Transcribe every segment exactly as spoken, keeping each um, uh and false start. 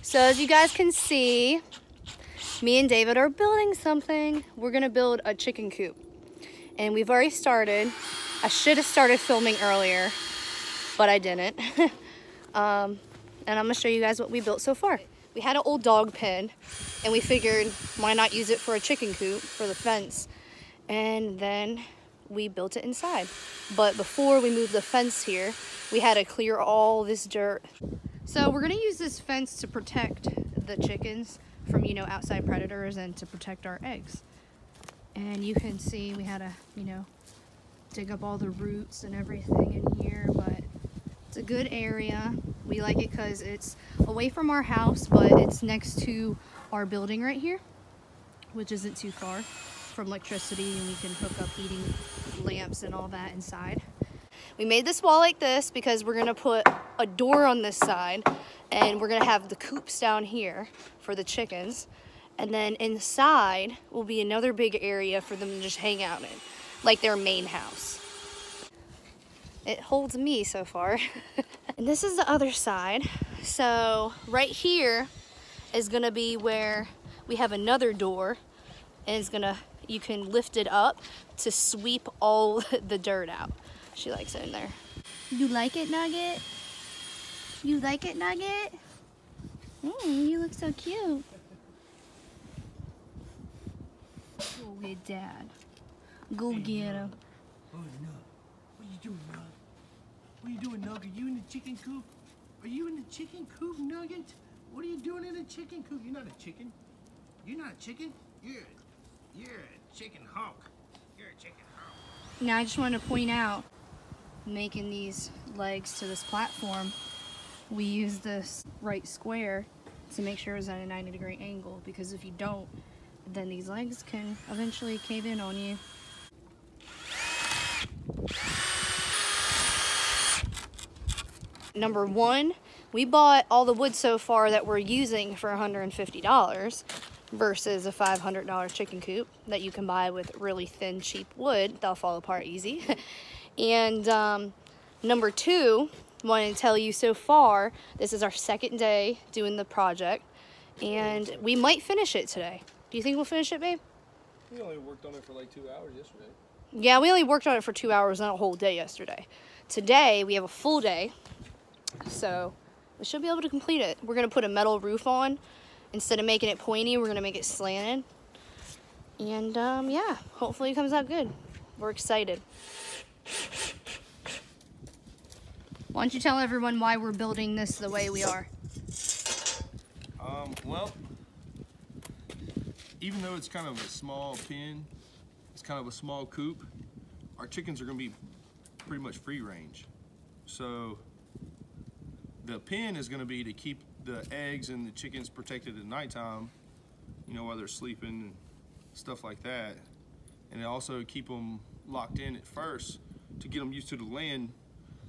So as you guys can see, me and David are building something. We're gonna build a chicken coop. And we've already started. I should have started filming earlier, but I didn't. um, and I'm gonna show you guys what we built so far. We had an old dog pen and we figured why not use it for a chicken coop for the fence. And then we built it inside. But before we moved the fence here, we had to clear all this dirt. So we're gonna use this fence to protect the chickens from, you know, outside predators and to protect our eggs. And you can see we had to, you know, dig up all the roots and everything in here, but it's a good area. We like it because it's away from our house, but it's next to our building right here, which isn't too far from electricity, and we can hook up heating lamps and all that inside. We made this wall like this because we're gonna put a door on this side and we're gonna have the coops down here for the chickens. And then inside will be another big area for them to just hang out in, like their main house. It holds me so far. And this is the other side. So right here is gonna be where we have another door, and it's gonna, you can lift it up to sweep all the dirt out. She likes it in there. You like it, Nugget? You like it, Nugget? Mm, you look so cute. Go with Dad. Go hey, get him. Oh, no. What are you doing, Nug? What are you doing, Nug? Are you in the chicken coop? Are you in the chicken coop, Nugget? What are you doing in the chicken coop? You're not a chicken. You're not a chicken. You're, you're a chicken hawk. You're a chicken hawk. Now I just wanted to point out, making these legs to this platform, we use this right square to make sure it's at a ninety degree angle, because if you don't, then these legs can eventually cave in on you. Number one, we bought all the wood so far that we're using for one hundred fifty dollars versus a five hundred dollar chicken coop that you can buy with really thin, cheap wood. They'll fall apart easy. And um, number two, I want to tell you so far, this is our second day doing the project, and we might finish it today. Do you think we'll finish it, babe? We only worked on it for like two hours yesterday. Yeah, we only worked on it for two hours, not a whole day yesterday. Today, we have a full day, so we should be able to complete it. We're going to put a metal roof on. Instead of making it pointy, we're going to make it slanted. And, um, yeah, hopefully it comes out good. We're excited. Why don't you tell everyone why we're building this the way we are? Um, well, even though it's kind of a small pen, it's kind of a small coop, our chickens are going to be pretty much free range. So the pen is going to be to keep the eggs and the chickens protected at nighttime, you know, while they're sleeping and stuff like that. And also keep them locked in at first to get them used to the land,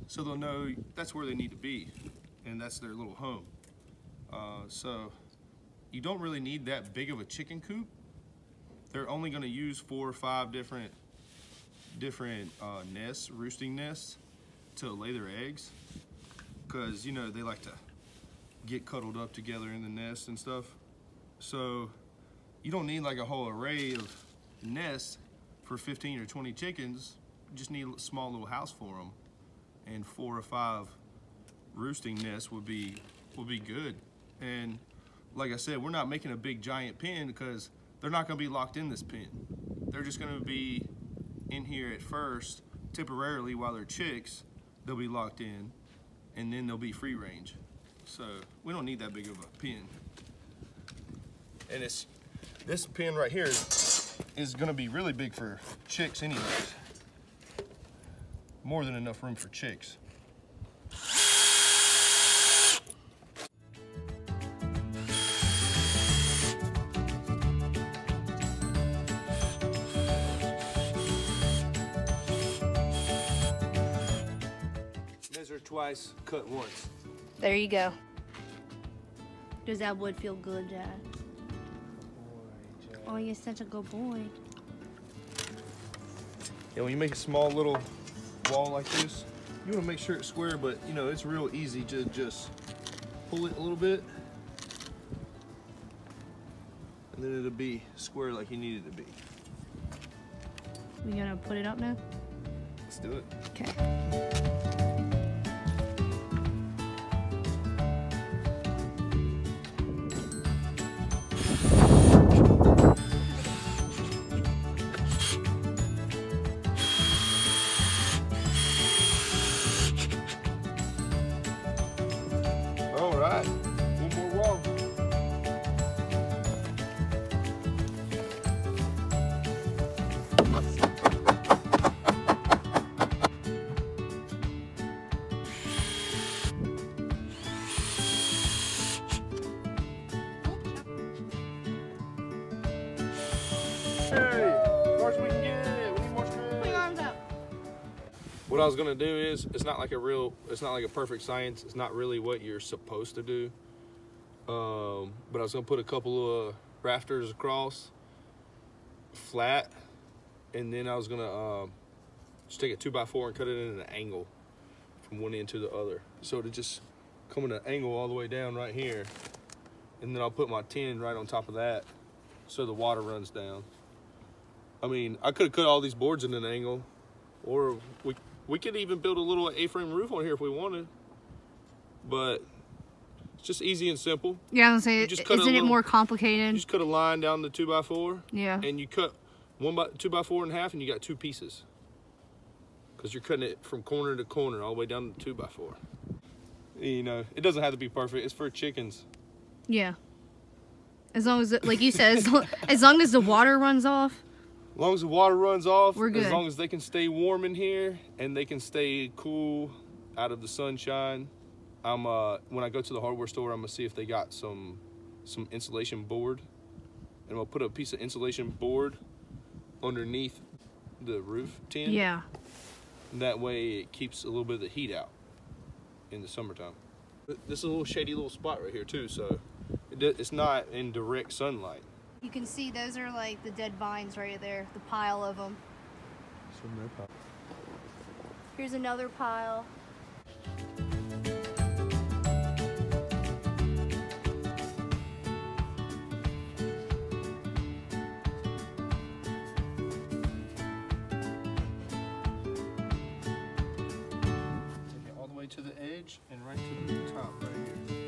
so they'll know that's where they need to be, and that's their little home. Uh, so you don't really need that big of a chicken coop. They're only going to use four or five different different uh, nests, roosting nests, to lay their eggs, because, you know, they like to get cuddled up together in the nest and stuff. So you don't need like a whole array of nests for fifteen or twenty chickens. You just need a small little house for them, and four or five roosting nests would be would be good. And like I said, we're not making a big giant pen because they're not going to be locked in this pen. They're just going to be in here at first temporarily while they're chicks. They'll be locked in, and then they'll be free range. So we don't need that big of a pen. And it's this pen right here is, is going to be really big for chicks anyways. More than enough room for chicks. Measure twice, cut once. There you go. Does that wood feel good, Dad? Boy, Dad. Oh, you're such a good boy. Yeah, when you make a small little wall like this, you want to make sure it's square, but you know, it's real easy to just pull it a little bit and then it'll be square like you need it to be. We gonna put it up now? Let's do it. Okay. What I was gonna do is, it's not like a real, it's not like a perfect science. It's not really what you're supposed to do. Um, but I was gonna put a couple of rafters across, flat, and then I was gonna uh, just take a two by four and cut it in at an angle from one end to the other. So to just come at an angle all the way down right here, and then I'll put my tin right on top of that, so the water runs down. I mean, I could have cut all these boards in an angle, or we. We could even build a little A-frame roof on here if we wanted, but it's just easy and simple. Yeah, I was gonna say, isn't it little, more complicated? You just cut a line down the two by four. Yeah. And you cut one by two by four and a half, and you got two pieces. Because you're cutting it from corner to corner, all the way down to two by four. You know, it doesn't have to be perfect. It's for chickens. Yeah. As long as, like you said, as, long, as long as the water runs off. As long as the water runs off, we're good. As long as they can stay warm in here and they can stay cool out of the sunshine. I'm uh when I go to the hardware store, I'm gonna see if they got some some insulation board, and we'll put a piece of insulation board underneath the roof tin. Yeah. And that way it keeps a little bit of the heat out in the summertime. This is a little shady little spot right here too, so it, it's not in direct sunlight. You can see those are like the dead vines right there, the pile of them. Here's another pile. Take it all the way to the edge and right to the top right here.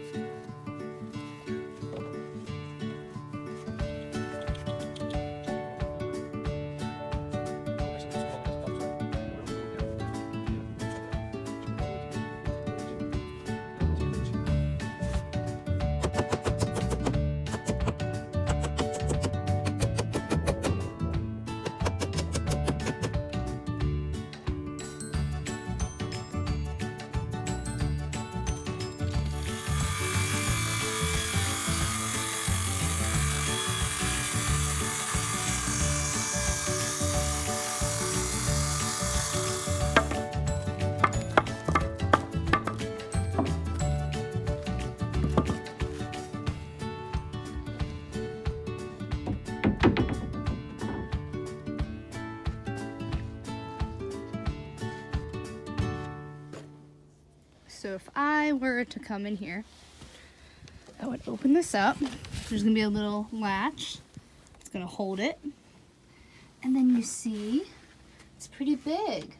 So if I were to come in here, I would open this up. There's gonna be a little latch. It's gonna hold it. And then you see, it's pretty big.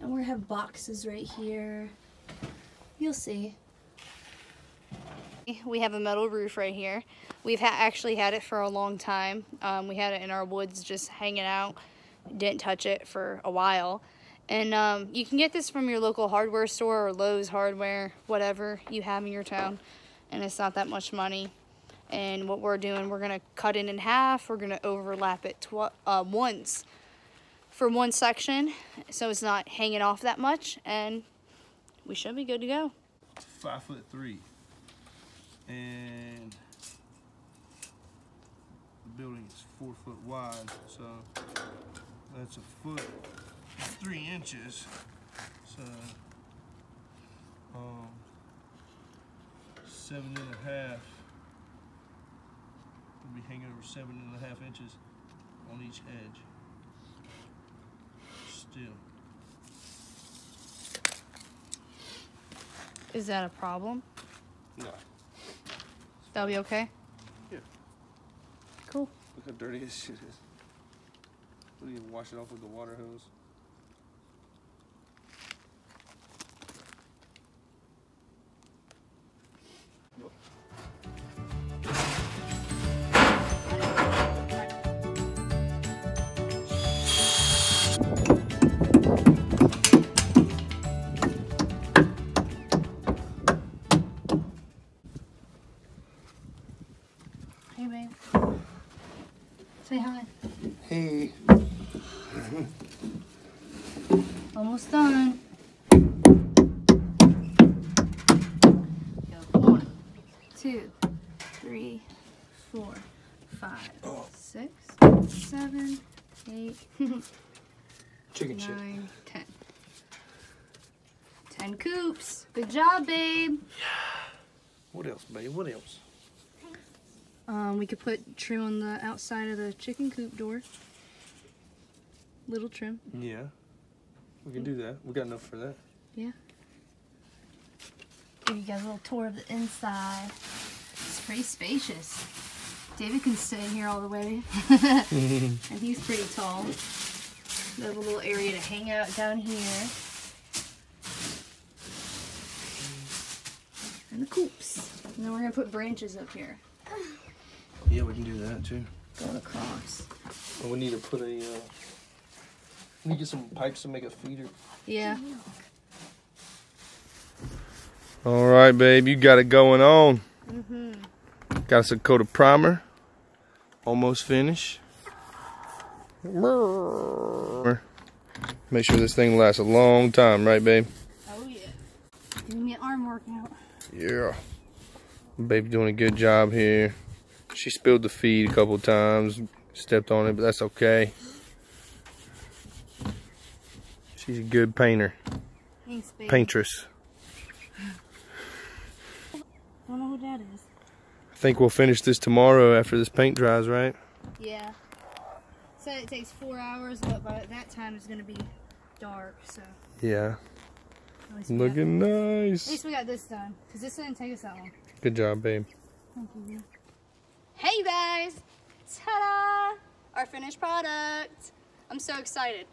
And we're gonna have boxes right here. You'll see. We have a metal roof right here. We've ha actually had it for a long time. Um, we had it in our woods just hanging out. Didn't touch it for a while. And um, you can get this from your local hardware store or Lowe's Hardware, whatever you have in your town. And it's not that much money. And what we're doing, we're going to cut it in half. We're going to overlap it tw uh, once for one section, so it's not hanging off that much. And we should be good to go. Five foot three. And the building is four foot wide. So that's a foot. Three inches, so um, seven and a half be hanging over seven and a half inches on each edge. Still. Is that a problem? No. That'll be okay? Yeah. Cool. Look how dirty this shit is. We didn't even wash it off with the water hose. Hey, babe. Say hi. Hey. Almost done. Go one, two, three, four, five, oh. six, seven, eight, Chicken nine, chip. ten. Ten coops. Good job, babe. Yeah. What else, babe? What else? Um, we could put trim on the outside of the chicken coop door. Little trim. Yeah. We can do that. We got enough for that. Yeah. Give you guys a little tour of the inside. It's pretty spacious. David can sit in here all the way. And he's pretty tall. We have a little area to hang out down here. And the coops. And then we're going to put branches up here. Yeah, we can do that too. Going across. Well, we need to put a. Uh, we need to get some pipes to make a feeder. Yeah. All right, babe, you got it going on. Mm-hmm. Got us a coat of primer. Almost finished. Make sure this thing lasts a long time, right, babe? Oh yeah. Give me an arm workout. Yeah. Baby doing a good job here. She spilled the feed a couple times, stepped on it, but that's okay. She's a good painter. Thanks, baby. Paintress. I don't know who that is. I think we'll finish this tomorrow after this paint dries, right? Yeah. So it takes four hours, but by that time it's going to be dark, so. Yeah. Looking nice. At least we got this done, because this didn't take us that long. Good job, babe. Thank you. Hey, you guys! Ta-da! Our finished product. I'm so excited.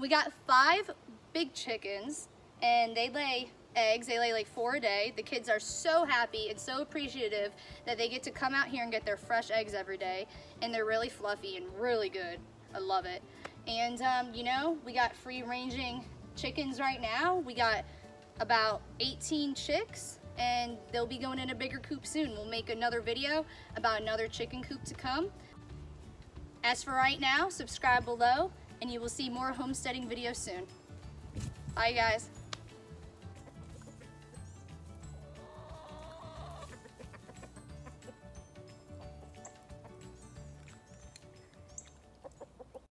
We got five big chickens, and they lay eggs. They lay like four a day. The kids are so happy and so appreciative that they get to come out here and get their fresh eggs every day, and they're really fluffy and really good. I love it. And um, you know, we got free-ranging chickens right now. We got about eighteen chicks, and they'll be going in a bigger coop soon. We'll make another video about another chicken coop to come. As for right now, subscribe below and you will see more homesteading videos soon. Bye, guys.